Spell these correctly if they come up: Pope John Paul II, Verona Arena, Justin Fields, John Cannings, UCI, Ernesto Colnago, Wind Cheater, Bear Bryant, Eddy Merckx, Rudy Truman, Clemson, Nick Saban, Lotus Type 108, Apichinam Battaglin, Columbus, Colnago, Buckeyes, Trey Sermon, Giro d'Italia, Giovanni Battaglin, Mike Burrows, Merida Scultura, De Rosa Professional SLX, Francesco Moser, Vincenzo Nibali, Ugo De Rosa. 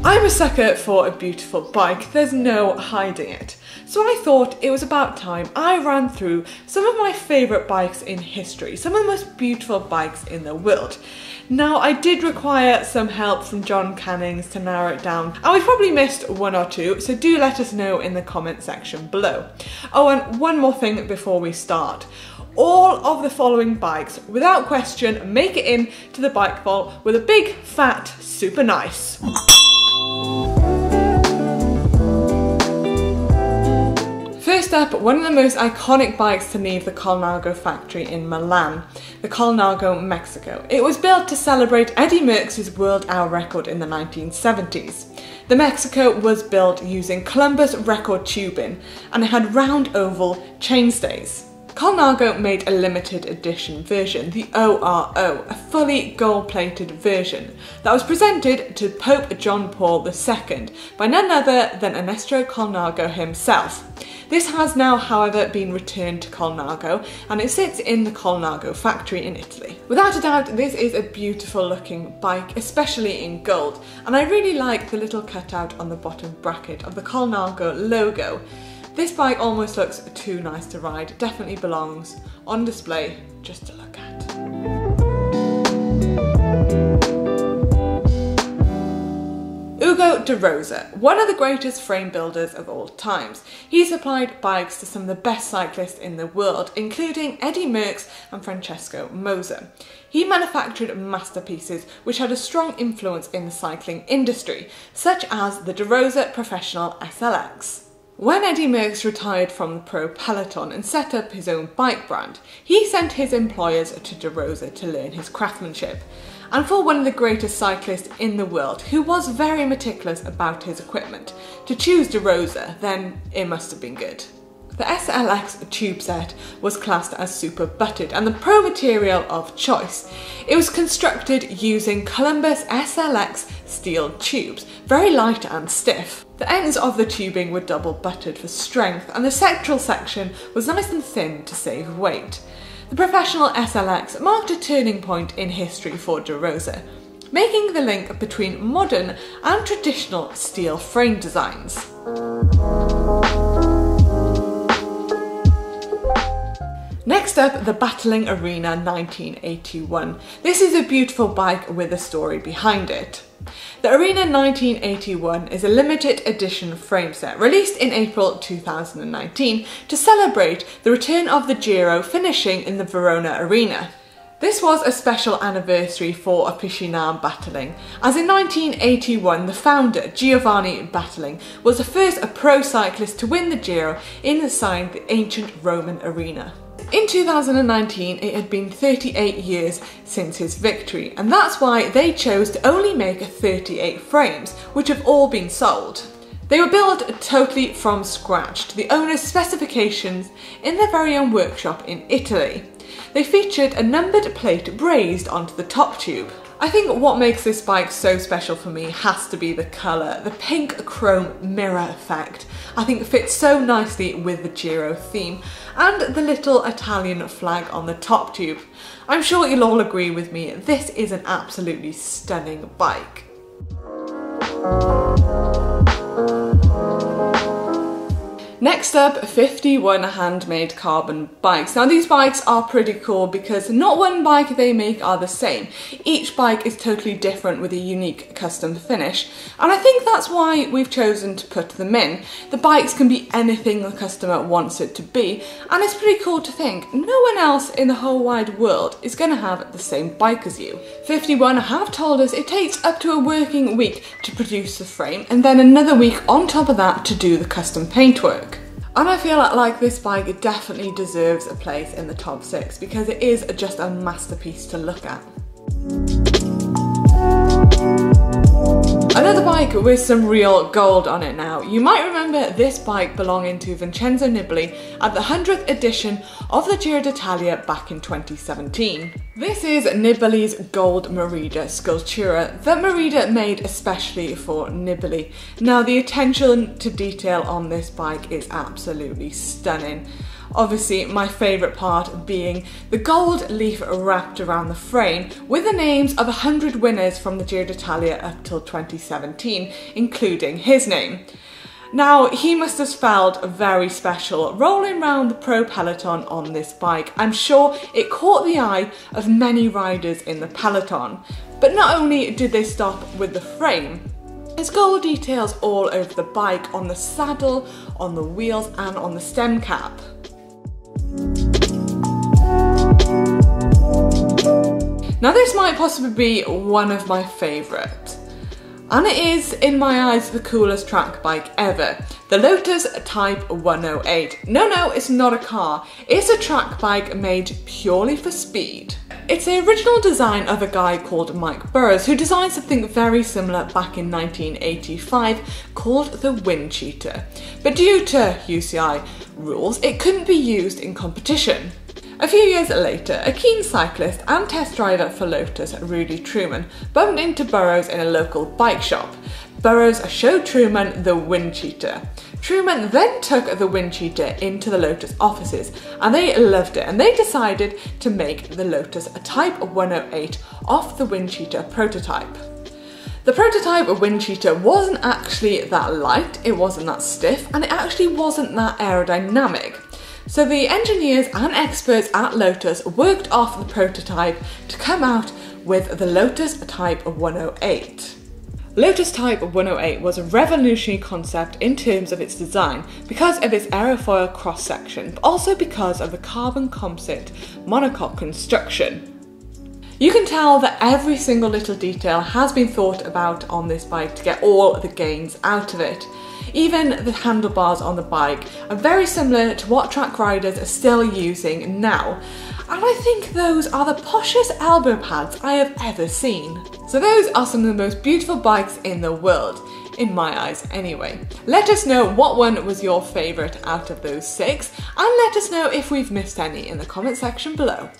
I'm a sucker for a beautiful bike, there's no hiding it. So I thought it was about time I ran through some of my favourite bikes in history, some of the most beautiful bikes in the world. Now I did require some help from John Cannings to narrow it down, and we probably missed one or two, so do let us know in the comment section below. Oh, and one more thing before we start. All of the following bikes, without question, make it in to the bike vault with a big, fat, super nice. First up, one of the most iconic bikes to leave the Colnago factory in Milan, the Colnago Mexico. It was built to celebrate Eddy Merckx's world hour record in the 1970s. The Mexico was built using Columbus record tubing and it had round oval chainstays. Colnago made a limited edition version, the ORO, a fully gold-plated version, that was presented to Pope John Paul II by none other than Ernesto Colnago himself. This has now, however, been returned to Colnago and it sits in the Colnago factory in Italy. Without a doubt, this is a beautiful looking bike, especially in gold, and I really like the little cutout on the bottom bracket of the Colnago logo. This bike almost looks too nice to ride, definitely belongs on display just to look at. Ugo De Rosa, one of the greatest frame builders of all times. He supplied bikes to some of the best cyclists in the world, including Eddy Merckx and Francesco Moser. He manufactured masterpieces which had a strong influence in the cycling industry, such as the De Rosa Professional SLX. When Eddy Merckx retired from the pro peloton and set up his own bike brand, he sent his employers to De Rosa to learn his craftsmanship, and for one of the greatest cyclists in the world, who was very meticulous about his equipment, to choose De Rosa, then it must have been good. The SLX tube set was classed as super butted and the pro material of choice. It was constructed using Columbus SLX steel tubes, very light and stiff. The ends of the tubing were double butted for strength and the sectoral section was nice and thin to save weight. The professional SLX marked a turning point in history for De Rosa, making the link between modern and traditional steel frame designs. Next up, the Battaglin Arena 1981. This is a beautiful bike with a story behind it. The Arena 1981 is a limited edition frame set released in April 2019 to celebrate the return of the Giro finishing in the Verona Arena. This was a special anniversary for Apichinam Battaglin, as in 1981 the founder, Giovanni Battaglin, was the first pro cyclist to win the Giro inside the ancient Roman arena. In 2019, it had been 38 years since his victory, and that's why they chose to only make 38 frames, which have all been sold. They were built totally from scratch to the owner's specifications in their very own workshop in Italy. They featured a numbered plate brazed onto the top tube. I think what makes this bike so special for me has to be the colour, the pink chrome mirror effect. I think it fits so nicely with the Giro theme and the little Italian flag on the top tube. I'm sure you'll all agree with me, this is an absolutely stunning bike. Next up, 51 handmade carbon bikes. Now these bikes are pretty cool because not one bike they make are the same. Each bike is totally different with a unique custom finish, and I think that's why we've chosen to put them in. The bikes can be anything the customer wants it to be, and it's pretty cool to think no one else in the whole wide world is going to have the same bike as you. 51 have told us it takes up to a working week to produce the frame and then another week on top of that to do the custom paintwork. And I feel like this bike definitely deserves a place in the top 6 because it is just a masterpiece to look at. Another bike with some real gold on it now. You might remember this bike belonging to Vincenzo Nibali at the 100th edition of the Giro d'Italia back in 2017. This is Nibali's gold Merida Scultura that Merida made especially for Nibali. Now the attention to detail on this bike is absolutely stunning. Obviously my favourite part being the gold leaf wrapped around the frame with the names of 100 winners from the Giro d'Italia up till 2017, including his name. Now, he must have felt very special rolling round the pro peloton on this bike. I'm sure it caught the eye of many riders in the peloton. But not only did they stop with the frame, there's gold details all over the bike, on the saddle, on the wheels and on the stem cap. Now, this might possibly be one of my favourites. And it is, in my eyes, the coolest track bike ever. The Lotus Type 108. No, it's not a car. It's a track bike made purely for speed. It's the original design of a guy called Mike Burrows, who designed something very similar back in 1985 called the Wind Cheater. But due to UCI rules, it couldn't be used in competition. A few years later, a keen cyclist and test driver for Lotus, Rudy Truman, bumped into Burrows in a local bike shop. Burrows showed Truman the Wind Cheater. Truman then took the Wind Cheater into the Lotus offices and they loved it, and they decided to make the Lotus Type 108 off the Wind Cheater prototype. The prototype of Wind Cheater wasn't actually that light, it wasn't that stiff, and it actually wasn't that aerodynamic. So the engineers and experts at Lotus worked off the prototype to come out with the Lotus Type 108. Lotus Type 108 was a revolutionary concept in terms of its design because of its aerofoil cross-section, but also because of the carbon composite monocoque construction. You can tell that every single little detail has been thought about on this bike to get all the gains out of it. Even the handlebars on the bike are very similar to what track riders are still using now. And I think those are the poshest elbow pads I have ever seen. So those are some of the most beautiful bikes in the world. In my eyes anyway. Let us know what one was your favourite out of those six, and let us know if we've missed any in the comment section below.